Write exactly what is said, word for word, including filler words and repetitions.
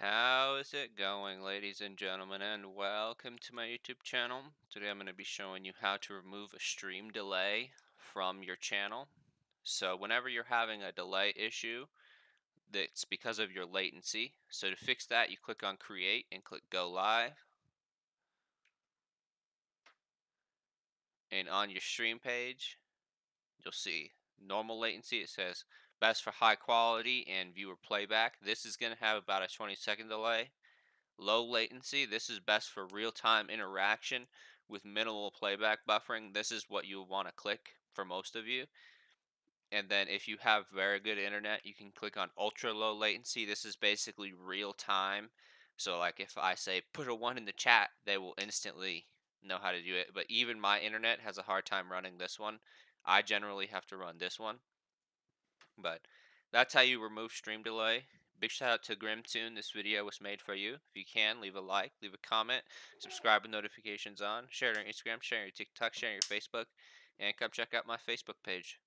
How is it going, ladies and gentlemen, and welcome to my YouTube channel. Today I'm going to be showing you how to remove a stream delay from your channel. So whenever you're having a delay issue, that's because of your latency. So to fix that, you click on Create and click Go Live. And on your stream page, you'll see normal latency. It says best for high quality and viewer playback. This is going to have about a twenty second delay. Low latency. This is best for real-time interaction with minimal playback buffering. This is what you'll want to click for most of you. And then if you have very good internet, you can click on ultra low latency. This is basically real-time. So like if I say put a one in the chat, they will instantly know how to do it. But even my internet has a hard time running this one. I generally have to run this one. But that's how you remove stream delay. Big shout out to Grimtoon. This video was made for you. If you can, leave a like, leave a comment, subscribe with notifications on, share it on Instagram, share it on your TikTok, share it on your Facebook, and come check out my Facebook page.